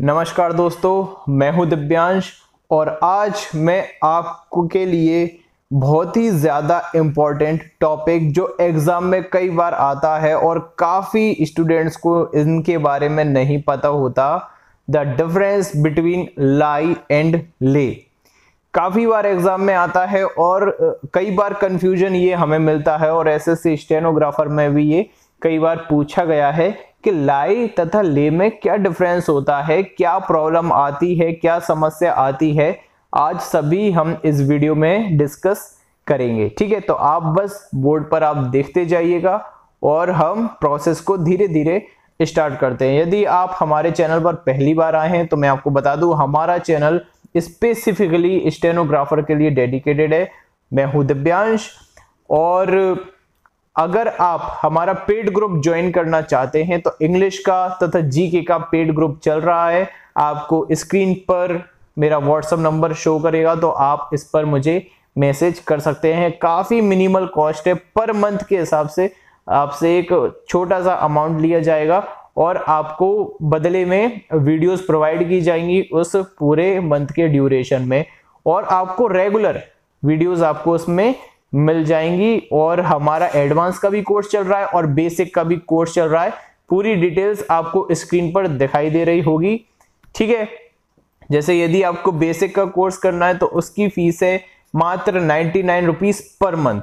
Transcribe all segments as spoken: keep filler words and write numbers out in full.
नमस्कार दोस्तों, मैं हूं दिव्यांश और आज मैं आपको के लिए बहुत ही ज़्यादा इम्पॉर्टेंट टॉपिक जो एग्ज़ाम में कई बार आता है और काफ़ी स्टूडेंट्स को इनके बारे में नहीं पता होता, the difference between lie and lay. काफ़ी बार एग्ज़ाम में आता है और कई बार कन्फ्यूजन ये हमें मिलता है और एसएससी स्टेनोग्राफर में भी ये कई बार पूछा गया है कि लाई तथा ले में क्या डिफरेंस होता है, क्या प्रॉब्लम आती है, क्या समस्या आती है। आज सभी हम इस वीडियो में डिस्कस करेंगे, ठीक है। तो आप बस बोर्ड पर आप देखते जाइएगा और हम प्रोसेस को धीरे धीरे स्टार्ट करते हैं। यदि आप हमारे चैनल पर पहली बार आए हैं तो मैं आपको बता दूं, हमारा चैनल स्पेसिफिकली स्टेनोग्राफर के लिए डेडिकेटेड है। मैं हूं दिव्यांश और अगर आप हमारा पेड ग्रुप ज्वाइन करना चाहते हैं तो इंग्लिश का तथा जीके का पेड ग्रुप चल रहा है। आपको स्क्रीन पर मेरा व्हाट्सएप नंबर शो करेगा तो आप इस पर मुझे मैसेज कर सकते हैं। काफ़ी मिनिमल कॉस्ट है, पर मंथ के हिसाब से आपसे एक छोटा सा अमाउंट लिया जाएगा और आपको बदले में वीडियोस प्रोवाइड की जाएंगी उस पूरे मंथ के ड्यूरेशन में और आपको रेगुलर वीडियोज़ आपको उसमें मिल जाएंगी। और हमारा एडवांस का भी कोर्स चल रहा है और बेसिक का भी कोर्स चल रहा है। पूरी डिटेल्स आपको स्क्रीन पर दिखाई दे रही होगी, ठीक है। जैसे यदि आपको बेसिक का कोर्स करना है तो उसकी फीस है मात्र ninety nine rupees per month.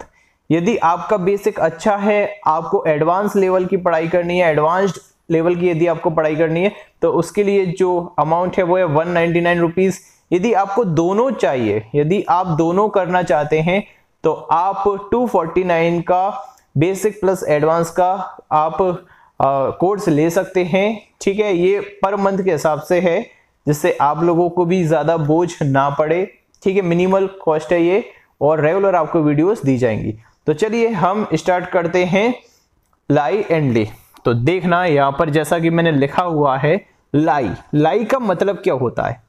यदि आपका बेसिक अच्छा है, आपको एडवांस लेवल की पढ़ाई करनी है, एडवांस्ड लेवल की यदि आपको पढ़ाई करनी है तो उसके लिए जो अमाउंट है वो है वन नाइन्टी नाइन रुपीज़। यदि आपको दोनों चाहिए, यदि आप दोनों करना चाहते हैं तो आप टू फोर्टी नाइन का बेसिक प्लस एडवांस का आप आ, कोर्स ले सकते हैं, ठीक है। ये पर मंथ के हिसाब से है जिससे आप लोगों को भी ज़्यादा बोझ ना पड़े, ठीक है। मिनिमल कॉस्ट है ये और रेगुलर आपको वीडियोस दी जाएंगी। तो चलिए हम स्टार्ट करते हैं लाई एंड ले। तो देखना यहाँ पर जैसा कि मैंने लिखा हुआ है लाई। लाई का मतलब क्या होता है?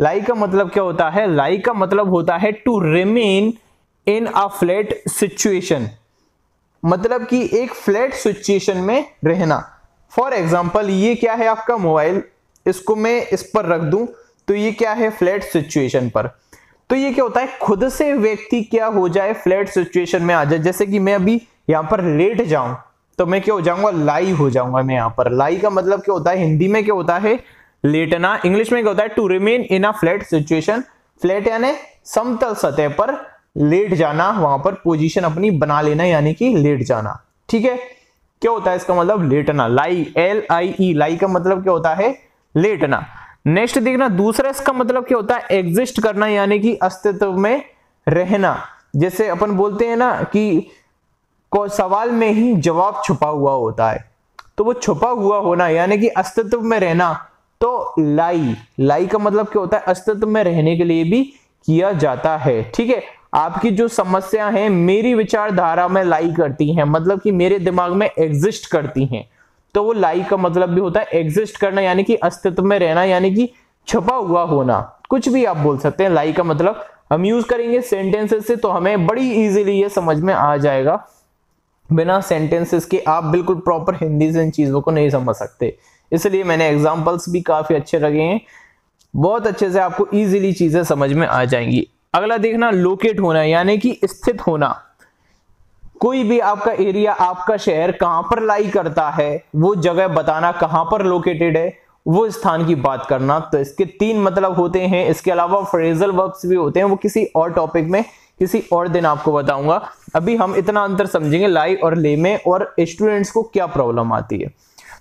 लाई का मतलब क्या होता है? लाई का मतलब होता है to remain in a flat situation, मतलब कि एक फ्लैट सिचुएशन में रहना। फॉर एग्जाम्पल, ये क्या है आपका मोबाइल, इसको मैं इस पर रख दूं तो ये क्या है फ्लैट सिचुएशन पर। तो ये क्या होता है, खुद से व्यक्ति क्या हो जाए, फ्लैट सिचुएशन में आ जाए। जैसे कि मैं अभी यहाँ पर लेट जाऊं तो मैं क्या हो जाऊंगा, लाई हो जाऊंगा। मैं यहाँ पर लाई का मतलब क्या होता है, हिंदी में क्या होता है लेटना, इंग्लिश में क्या होता है to remain in a flat situation. Flat यानी समतल सतह पर लेट जाना, वहां पर पोजीशन अपनी बना लेना यानी कि लेट जाना, ठीक है। क्या होता है इसका मतलब लेटना, लाई एल आई ई। लाई का मतलब क्या होता है लेटना। नेक्स्ट देखना दूसरा, इसका मतलब क्या होता है एग्जिस्ट करना यानी कि अस्तित्व में रहना। जैसे अपन बोलते हैं ना कि को सवाल में ही जवाब छुपा हुआ होता है, तो वो छुपा हुआ होना यानी कि अस्तित्व में रहना। तो लाई, लाई का मतलब क्या होता है अस्तित्व में रहने के लिए भी किया जाता है, ठीक है। आपकी जो समस्या है मेरी विचारधारा में लाई करती हैं, मतलब कि मेरे दिमाग में एग्जिस्ट करती हैं, तो वो लाई का मतलब भी होता है एग्जिस्ट करना यानी कि अस्तित्व में रहना यानी कि छुपा हुआ होना। कुछ भी आप बोल सकते हैं लाई का मतलब। हम यूज करेंगे सेंटेंसेस से तो हमें बड़ी इजीली ये समझ में आ जाएगा। बिना सेंटेंसेस के आप बिल्कुल प्रॉपर हिंदी से इन चीज़ों को नहीं समझ सकते, इसलिए मैंने एग्जाम्पल्स भी काफ़ी अच्छे लगे हैं, बहुत अच्छे से आपको ईजिली चीज़ें समझ में आ जाएंगी। अगला देखना लोकेट होना यानी कि स्थित होना। कोई भी आपका एरिया, आपका शहर कहां पर लाई करता है वो जगह बताना, कहां पर लोकेटेड है वो स्थान की बात करना। तो इसके तीन मतलब होते हैं। इसके अलावा फ्रेजल वर्ब्स भी होते हैं, वो किसी और टॉपिक में किसी और दिन आपको बताऊंगा। अभी हम इतना अंतर समझेंगे लाई और ले में और स्टूडेंट्स को क्या प्रॉब्लम आती है।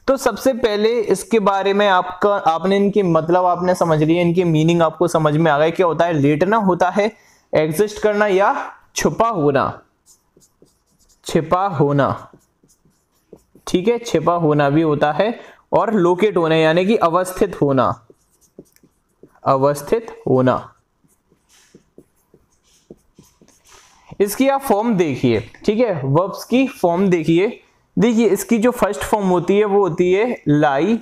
तो सबसे पहले इसके बारे में आपका आपने इनके मतलब आपने समझ लिए, इनके मीनिंग आपको समझ में आ गए। क्या होता है लेटना होता है, एग्जिस्ट करना या छुपा होना, छिपा होना, ठीक है, छिपा होना भी होता है। और लोकेट होना यानी कि अवस्थित होना, अवस्थित होना। इसकी आप फॉर्म देखिए, ठीक है, वर्ब्स की फॉर्म देखिए। देखिए इसकी जो फर्स्ट फॉर्म होती है वो होती है लाई,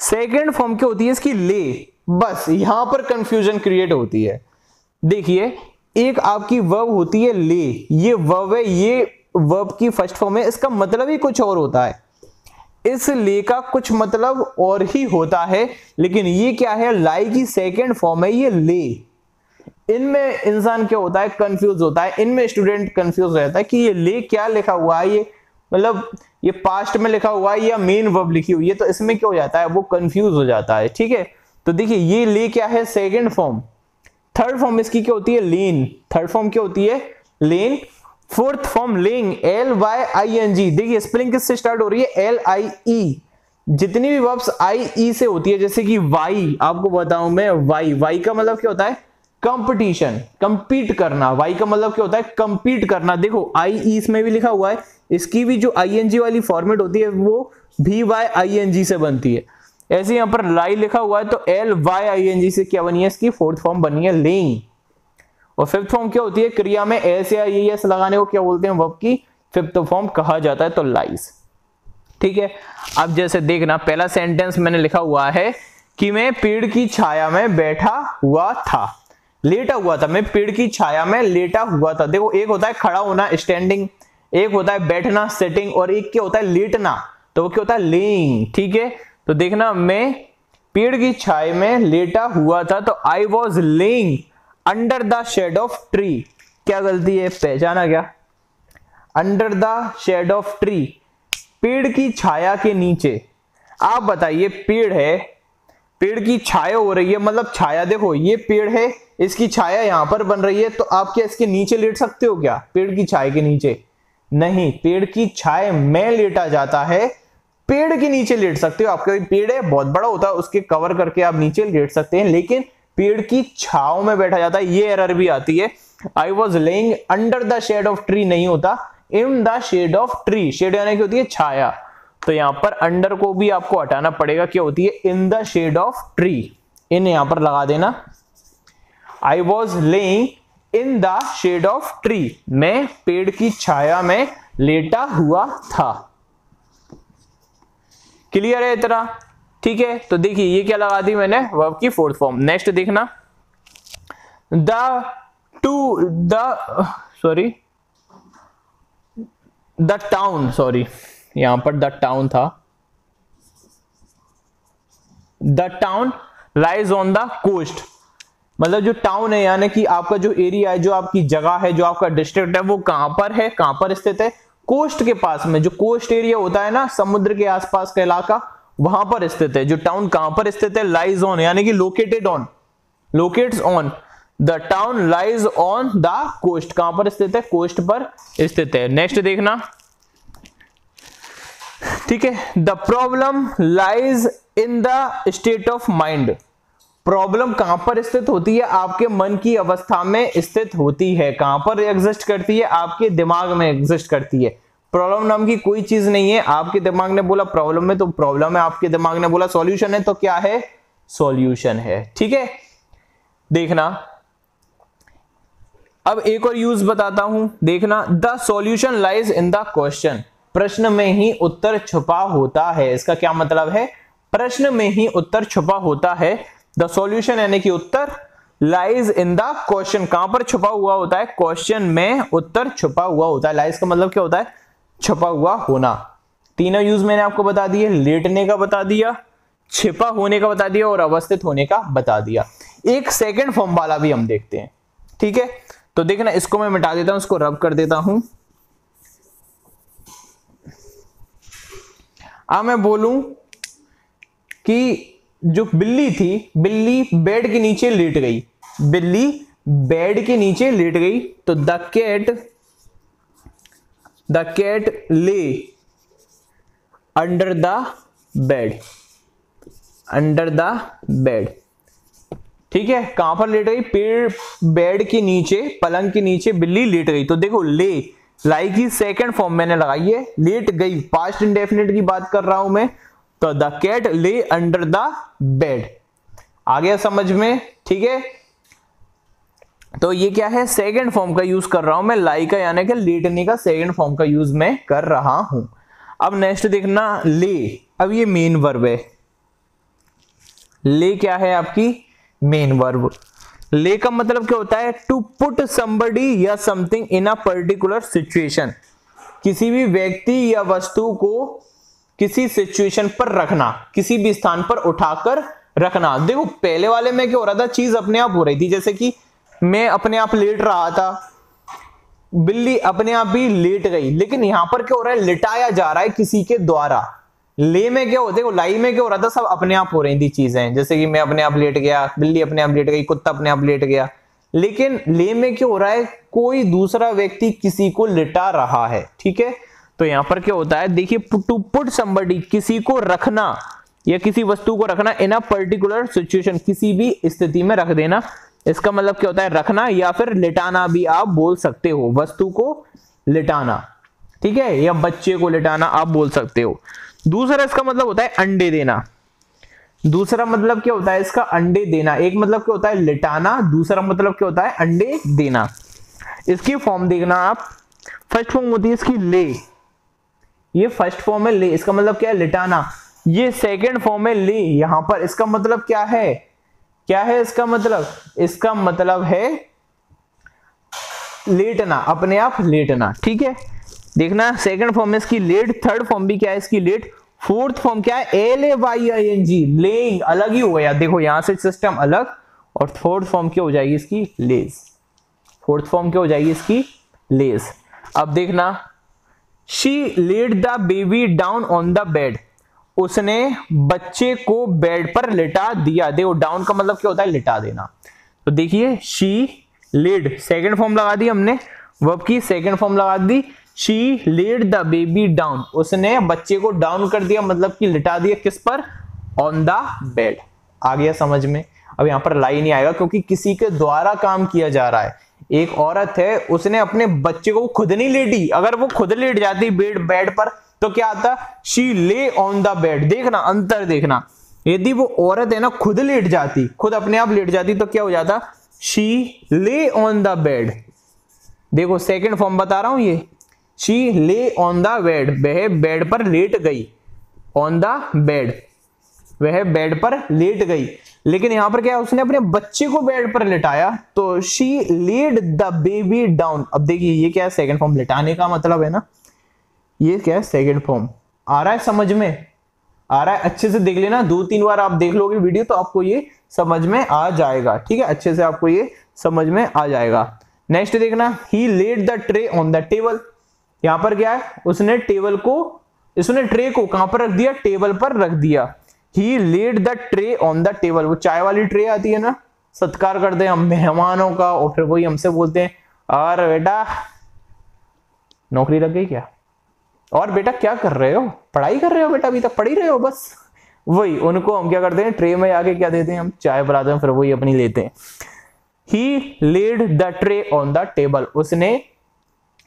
सेकंड फॉर्म क्या होती है इसकी ले। बस यहां पर कंफ्यूजन क्रिएट होती है। देखिए एक आपकी वर्ब होती है ले, ये वर्ब है, ये वर्ब की फर्स्ट फॉर्म है, इसका मतलब ही कुछ और होता है। इस ले का कुछ मतलब और ही होता है, लेकिन ये क्या है, लाई की सेकेंड फॉर्म है ये ले। इनमें इंसान क्या होता है, कंफ्यूज होता है, इनमें स्टूडेंट कंफ्यूज रहता है कि ये ले क्या लिखा हुआ है, ये मतलब ये पास्ट में लिखा हुआ है या मेन वर्ब लिखी हुई है, तो इसमें क्या हो जाता है, वो कंफ्यूज हो जाता है। ठीक है, तो देखिए ये ले क्या है, सेकेंड फॉर्म। थर्ड फॉर्म इसकी क्या होती है, लेन। थर्ड फॉर्म क्या होती है, lain. Fourth form lying, L Y I N G. देखिए स्पेलिंग किससे स्टार्ट हो रही है, एल आई ई। जितनी भी वर्ब्स आई ई से होती है, जैसे कि वाई, आपको बताऊं मैं, वाई वाई का मतलब क्या होता है, कंपटीशन, कंपीट करना। वाई का मतलब क्या होता है, कंपीट करना। देखो आई ई इसमें भी लिखा हुआ है, इसकी भी जो आई एन जी वाली फॉर्मेट होती है वो भी वाई आई एन जी से बनती है। ऐसे यहाँ पर लाई लिखा हुआ है तो L Y I N G से क्या बनी है, इसकी फोर्थ फॉर्म बनी है लेंग। और फिफ्थ फॉर्म क्या होती है, क्रिया में एस या ये एस लगाने को क्या बोलते हैं, वर्ब की फिफ्थ फॉर्म कहा जाता है, तो लाइज। ठीक है, अब जैसे देखना पहला सेंटेंस मैंने लिखा हुआ है कि मैं पेड़ की छाया में बैठा हुआ था, लेटा हुआ था। मैं पेड़ की छाया में लेटा हुआ था। देखो एक होता है खड़ा होना स्टैंडिंग, एक होता है बैठना सिटिंग, और एक क्या होता है लेटना, तो वो क्या होता है लेइंग। ठीक है, तो देखना मैं पेड़ की छाया में लेटा हुआ था, तो I was laying under the shade of tree. क्या गलती है, पहचाना क्या, under the shade of tree, पेड़ की छाया के नीचे। आप बताइए पेड़ है, पेड़ की छाया हो रही है, मतलब छाया, देखो ये पेड़ है, इसकी छाया यहां पर बन रही है, तो आप क्या इसके नीचे लेट सकते हो क्या, पेड़ की छाया के नीचे नहीं, पेड़ की छाया में लेटा जाता है, पेड़ के नीचे लेट सकते हो। आपका पेड़ है बहुत बड़ा होता है, उसके कवर करके आप नीचे लेट सकते हैं, लेकिन पेड़ की छाव में बैठा जाता है। ये एरर भी आती है, I was laying under the shade of tree नहीं होता, in the shade of tree. Shade यानी क्या होती है, छाया, तो यहाँ पर अंडर को भी आपको हटाना पड़ेगा, क्या होती है, in the shade of tree, in यहाँ पर लगा देना। I was laying in the shade of tree, मैं पेड़ की छाया में लेटा हुआ था। क्लियर है इतना? ठीक है, तो देखिए ये क्या लगा दी मैंने, वर्ब की फोर्थ फॉर्म। नेक्स्ट देखना, the to the sorry the town, sorry यहां पर द टाउन था, the town lies on the coast, मतलब जो टाउन है यानी कि आपका जो एरिया है, जो आपकी जगह है, जो आपका डिस्ट्रिक्ट है, वो कहां पर है, कहां पर स्थित है, कोस्ट के पास में। जो कोस्ट एरिया होता है ना, समुद्र के आसपास का इलाका, वहां पर स्थित है। जो टाउन कहां पर स्थित है, लाइज ऑन यानी कि located on, locates on, the town lies on the coast, कहां पर स्थित है, कोस्ट पर स्थित है। नेक्स्ट देखना, ठीक है, the problem lies in the state of mind, problem कहां पर स्थित होती है, आपके मन की अवस्था में स्थित होती है, कहां पर एग्जिस्ट करती है, आपके दिमाग में एग्जिस्ट करती है। प्रॉब्लम नाम की कोई चीज नहीं है, आपके दिमाग ने बोला प्रॉब्लम है तो प्रॉब्लम है, आपके दिमाग ने बोला सॉल्यूशन है तो क्या है, सॉल्यूशन है। ठीक है, देखना अब एक और यूज बताता हूं, देखना the solution lies in the question, प्रश्न में ही उत्तर छुपा होता है। इसका क्या मतलब है, प्रश्न में ही उत्तर छुपा होता है। द सॉल्यूशन यानी कि उत्तर, लाइज इन द क्वेश्चन, कहां पर छुपा हुआ होता है, क्वेश्चन में उत्तर छुपा हुआ होता है। लाइज का मतलब क्या होता है, छुपा हुआ होना। तीनों यूज मैंने आपको बता दिए, लेटने का बता दिया, छिपा होने का बता दिया, और अवस्थित होने का बता दिया। एक सेकंड फॉर्म वाला भी हम देखते हैं। ठीक है, तो देखना इसको मैं मिटा देता हूं, इसको रब कर देता हूं। अब मैं बोलूं कि जो बिल्ली थी, बिल्ली बेड के नीचे लेट गई, बिल्ली बेड के नीचे लेट गई, तो the cat The cat lay under the bed, under the bed। ठीक है, कहां पर लेट गई, पेड़ बेड के नीचे, पलंग के नीचे बिल्ली लेट गई। तो देखो ले, लाई की सेकंड फॉर्म मैंने लगाई है, लेट गई, पास्ट इंडेफिनिट की बात कर रहा हूं मैं। तो the cat lay under the bed, आ गया समझ में? ठीक है, तो ये क्या है, सेकंड फॉर्म का यूज कर रहा हूं मैं, लाई का यानी कि लेटने का सेकंड फॉर्म का यूज मैं कर रहा हूं। अब नेक्स्ट देखना, ले, अब ये मेन वर्ब है, ले क्या है आपकी मेन वर्ब। ले का मतलब क्या होता है, टू पुट समबडी या something in a particular situation, किसी भी व्यक्ति या वस्तु को किसी सिचुएशन पर रखना, किसी भी स्थान पर उठाकर रखना। देखो पहले वाले में क्या हो रहा था, चीज अपने आप हो रही थी, जैसे कि मैं अपने आप लेट रहा था, बिल्ली अपने आप भी लेट गई, लेकिन यहां पर क्या हो रहा है, लिटाया जा रहा है किसी के द्वारा। ले में क्या हो, देखो लाई में क्या हो रहा था, सब अपने आप हो रही थी चीजें, जैसे कि मैं अपने आप लेट गया, बिल्ली अपने आप लेट गई, कुत्ता अपने आप लेट गया, लेकिन ले में क्या हो रहा है, कोई दूसरा व्यक्ति किसी को लिटा रहा है। ठीक है, तो यहां पर क्या होता है, देखिए टू पुट समबडी, किसी को रखना या किसी वस्तु को रखना इन अ पर्टिकुलर सिचुएशन, किसी भी स्थिति में रख देना, इसका मतलब क्या होता है, रखना या फिर लिटाना भी आप बोल सकते हो, वस्तु को लिटाना, ठीक है, या बच्चे को लिटाना आप बोल सकते हो। दूसरा इसका मतलब होता है अंडे देना, दूसरा मतलब क्या होता है इसका, अंडे देना। एक मतलब क्या होता है लिटाना, दूसरा मतलब क्या होता है अंडे देना। इसकी फॉर्म देखना आप, फर्स्ट फॉर्म होती है इसकी ले, ये फर्स्ट फॉर्म है ले, इसका मतलब क्या है लिटाना। ये सेकेंड फॉर्म है ले, यहां पर इसका मतलब क्या है, क्या है इसका मतलब, इसका मतलब है लेटना, अपने आप लेटना। ठीक है, देखना सेकंड फॉर्म में इसकी लेट, थर्ड फॉर्म भी क्या है इसकी लेट, फोर्थ फॉर्म क्या है L A Y I N G, laying, अलग ही हो गया, देखो यहां से सिस्टम अलग, और फोर्थ फॉर्म क्या हो जाएगी इसकी लेज, फोर्थ फॉर्म क्या हो जाएगी इसकी लेज। अब देखना, she laid the baby down on the bed, उसने बच्चे को बेड पर लिटा दिया। देखो डाउन का मतलब क्या होता है लिटा देना, तो देखिए शी लेड सेकंड फॉर्म लगा दी हमने, वर्ब की सेकंड फॉर्म लगा दी, she laid the baby down, उसने बच्चे को डाउन कर दिया, मतलब कि लिटा दिया, किस पर, ऑन द बेड। आ गया समझ में। अब यहाँ पर लाई नहीं आएगा क्योंकि किसी के द्वारा काम किया जा रहा है, एक औरत है उसने अपने बच्चे को, खुद नहीं लेटी, अगर वो खुद लेट जाती बेड बेड पर तो क्या आता, she lay on the bed, देखना अंतर देखना, यदि वो औरत है ना खुद लेट जाती, खुद अपने आप लेट जाती तो क्या हो जाता, she lay on the bed, देखो सेकंड फॉर्म बता रहा हूं, ये she lay on the bed, वह बेड पर लेट गई, ऑन द बेड, वह बेड पर लेट गई। लेकिन यहां पर क्या है, उसने अपने बच्चे को बेड पर लेटाया, तो she laid the baby down. अब देखिए ये क्या है, सेकंड फॉर्म, लेटाने का मतलब है ना, ये क्या है सेकंड फॉर्म। आ रहा है समझ में, आ रहा है, अच्छे से देख लेना, दो तीन बार आप देख लोगे वीडियो तो आपको ये समझ में आ जाएगा। ठीक है, अच्छे से आपको ये समझ में आ जाएगा। नेक्स्ट देखना, he laid the tray on the table, यहाँ पर क्या है, उसने टेबल को, इसने ट्रे को कहां पर रख दिया, टेबल पर रख दिया। He laid the tray on the table, वो चाय वाली ट्रे आती है ना, सत्कार करते हैं हम मेहमानों का और फिर वही हमसे बोलते हैं, और बेटा नौकरी लग गई क्या, और बेटा क्या कर रहे हो, पढ़ाई कर रहे हो बेटा, अभी तक पढ़ ही रहे हो, बस वही उनको हम क्या करते हैं, ट्रे में आके क्या देते हैं, हम चाय बनाते हैं, फिर वही अपनी लेते हैं। He laid the tray on the table, उसने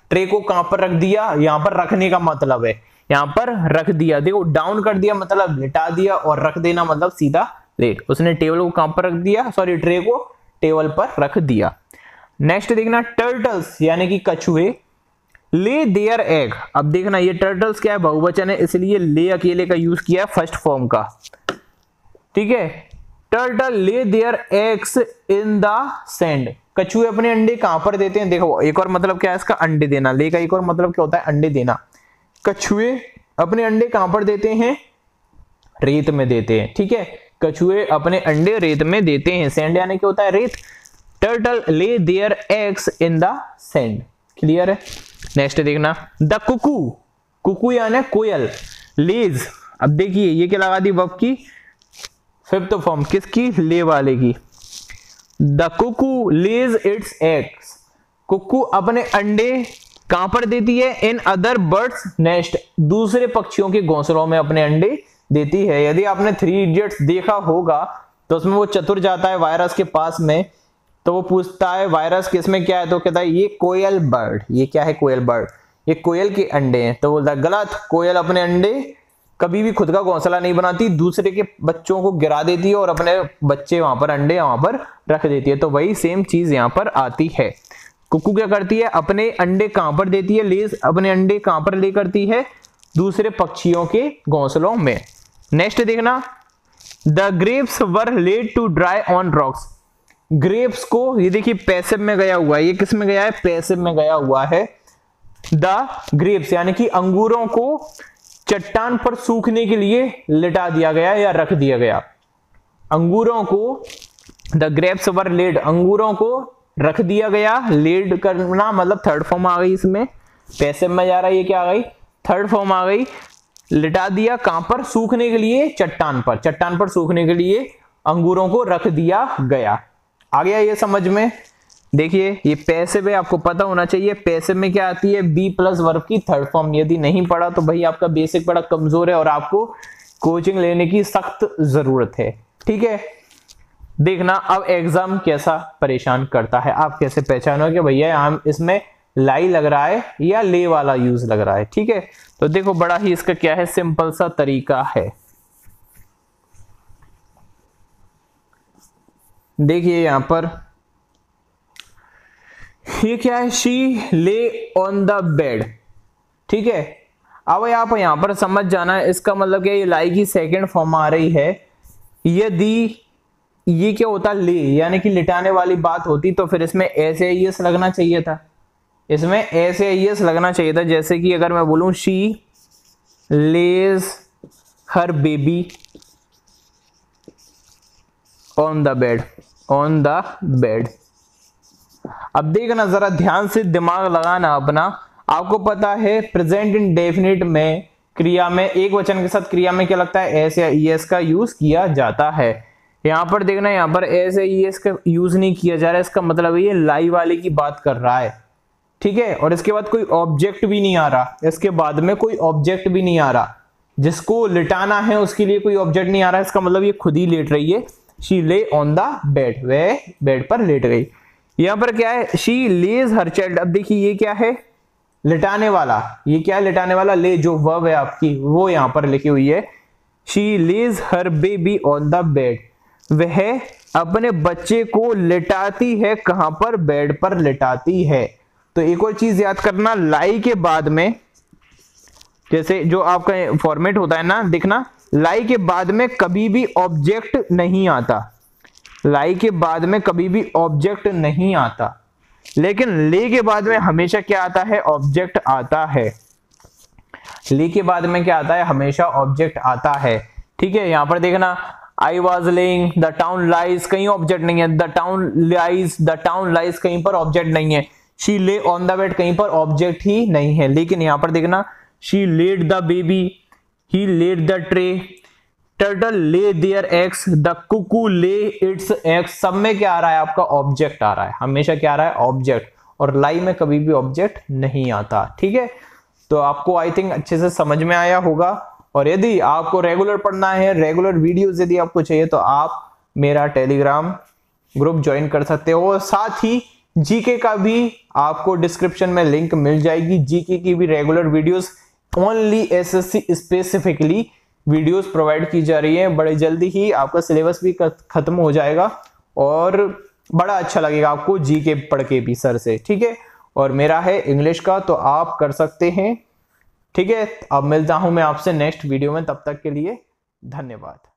ट्रे को कहां पर रख दिया, यहां पर रखने का मतलब है, यहां पर रख दिया, देखो डाउन कर दिया मतलब लिटा दिया, और रख देना मतलब सीधा लेट, उसने टेबल को कहां पर रख दिया, सॉरी ट्रे को टेबल पर रख दिया। नेक्स्ट देखना, टर्टल्स यानी कि कछुए ले देयर एग, अब देखना ये टर्टल्स क्या है, बहुवचन है इसलिए ले अकेले का यूज किया है फर्स्ट फॉर्म का। ठीक है, turtle lay their eggs in the sand, कछुए अपने अंडे कहां पर देते हैं, देखो एक और मतलब क्या है इसका, अंडे देना, ले का एक और मतलब क्या होता है, अंडे देना, कछुए अपने अंडे कहां पर देते हैं, रेत में देते हैं। ठीक है, कछुए अपने अंडे रेत में देते हैं, सैंड यानी क्या होता है रेत, turtle lay their eggs in the sand, clear है। नेक्स्ट देखना, द कुकू, कुकू यानी कोयल, लेज, अब देखिए ये क्या लगा दी वर्ब की फिफ्थ फॉर्म, किसकी, ले वाले की, the cuckoo lays its eggs, cuckoo अपने अंडे कहां पर देती है, इन अदर बर्ड्स नेस्ट, दूसरे पक्षियों के घोंसलों में अपने अंडे देती है। यदि आपने थ्री इडियट्स देखा होगा तो उसमें वो चतुर जाता है वायरस के पास में, तो वो पूछता है वायरस किसमें क्या है, तो कहता है ये कोयल बर्ड, ये क्या है कोयल बर्ड, ये कोयल के अंडे हैं, तो बोलता है गलत, कोयल अपने अंडे कभी भी खुद का घोंसला नहीं बनाती, दूसरे के बच्चों को गिरा देती है और अपने बच्चे वहां पर, अंडे वहां पर रख देती है। तो वही सेम चीज यहाँ पर आती है, कुकू क्या करती है, अपने अंडे कहाँ पर देती है, लेज अपने अंडे कहाँ पर ले करती है, दूसरे पक्षियों के घोंसलों में। नेक्स्ट देखना, the grapes were laid to dry on rocks, grapes को, ये देखिए पैसिव में गया हुआ है, ये किस में गया है, पैसिव में गया हुआ है, द ग्रेप्स यानी कि अंगूरों को चट्टान पर सूखने के लिए लिटा दिया गया या रख दिया गया। अंगूरों को द ग्रेप्स वर लेड, अंगूरों को रख दिया गया। लेड करना मतलब थर्ड फॉर्म आ गई इसमें, पैसिव में जा रहा है, ये क्या आ गई थर्ड फॉर्म आ गई। लिटा दिया कहां पर, सूखने के लिए चट्टान पर, चट्टान पर सूखने के लिए अंगूरों को रख दिया गया। आ गया ये समझ में। देखिए ये पैसिव है, आपको पता होना चाहिए पैसिव में क्या आती है, बी प्लस वर्ब की थर्ड फॉर्म। यदि नहीं पढ़ा तो भाई आपका बेसिक बड़ा कमजोर है और आपको कोचिंग लेने की सख्त जरूरत है। ठीक है, देखना अब एग्जाम कैसा परेशान करता है, आप कैसे पहचानोगे भैया हम इसमें लाई लग रहा है या ले वाला यूज लग रहा है। ठीक है, तो देखो बड़ा ही इसका क्या है सिंपल सा तरीका है। देखिए यहां पर ये क्या है, she lay on the bed. ठीक है, अब आप यहां पर समझ जाना है इसका मतलब क्या, ये लाई की सेकंड फॉर्म आ रही है। यदि ये क्या होता ले, यानी कि लिटाने वाली बात होती तो फिर इसमें एस आई एस लगना चाहिए था, इसमें एस आई एस लगना चाहिए था। जैसे कि अगर मैं बोलूं she lays her baby on the bed, on the bed. अब देखना जरा ध्यान से, दिमाग लगाना अपना। आपको पता है प्रेजेंट इंडेफिनिट में क्रिया में एक वचन के साथ क्रिया में क्या लगता है, एस या ईएस का यूज किया जाता है। यहाँ पर देखना यहाँ पर एस या ईएस का यूज नहीं किया जा रहा है, इसका मतलब ये लाई वाले की बात कर रहा है। ठीक है, और इसके बाद कोई ऑब्जेक्ट भी नहीं आ रहा, इसके बाद में कोई ऑब्जेक्ट भी नहीं आ रहा, जिसको लिटाना है उसके लिए कोई ऑब्जेक्ट नहीं आ रहा, इसका मतलब ये खुद ही लेट रही है। She lay on the bed, वह बेड पर लेट गई। यहाँ पर क्या है शी लेज हर चाइल्ड। अब देखिए ये क्या है लिटाने वाला, ये क्या है लिटाने वाला ले, जो वर्ब है आपकी वो यहाँ पर लिखी हुई है। She lays her baby on the bed, वह अपने बच्चे को लिटाती है कहां पर, बेड पर लिटाती है। तो एक और चीज याद करना, लाई के बाद में जैसे जो आपका फॉर्मेट होता है ना, देखना लाई के बाद में कभी भी ऑब्जेक्ट नहीं आता, लाई के बाद में कभी भी ऑब्जेक्ट नहीं आता, लेकिन ले के बाद में हमेशा क्या आता है ऑब्जेक्ट आता है। ले के बाद में क्या आता है, हमेशा ऑब्जेक्ट आता है। ठीक है, यहाँ पर देखना I was laying the town lies, कहीं ऑब्जेक्ट नहीं है, the town lies, the town lies कहीं पर ऑब्जेक्ट नहीं है। She lay on the bed कहीं पर ऑब्जेक्ट ही नहीं है। लेकिन यहाँ पर देखना she laid the baby, he laid the tray, turtle lay their eggs, the cuckoo lay its eggs, सब में क्या आ रहा है आपका ऑब्जेक्ट आ रहा है, हमेशा क्या आ रहा है ऑब्जेक्ट, और लाई में कभी भी ऑब्जेक्ट नहीं आता। ठीक है, तो आपको आई थिंक अच्छे से समझ में आया होगा। और यदि आपको रेगुलर पढ़ना है, रेगुलर वीडियोज यदि आपको चाहिए तो आप मेरा टेलीग्राम ग्रुप ज्वाइन कर सकते हो, और साथ ही जीके का भी आपको डिस्क्रिप्शन में लिंक मिल जाएगी। जीके की भी regular videos only SSC specifically videos provide की जा रही है। बड़े जल्दी ही आपका सिलेबस भी खत्म हो जाएगा और बड़ा अच्छा लगेगा आपको जीके पढ़ के भी सर से। ठीक है, और मेरा है इंग्लिश का, तो आप कर सकते हैं। ठीक है, अब मिलता हूं मैं आपसे नेक्स्ट वीडियो में, तब तक के लिए धन्यवाद।